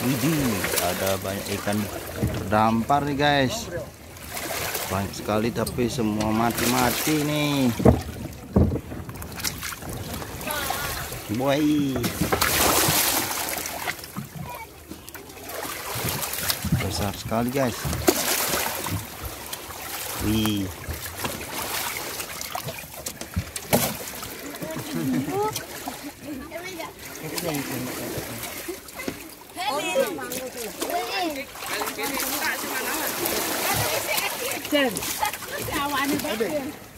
Widih, ada banyak ikan terdampar nih guys, banyak sekali tapi semua mati-mati nih boy. Besar sekali guys. Wih,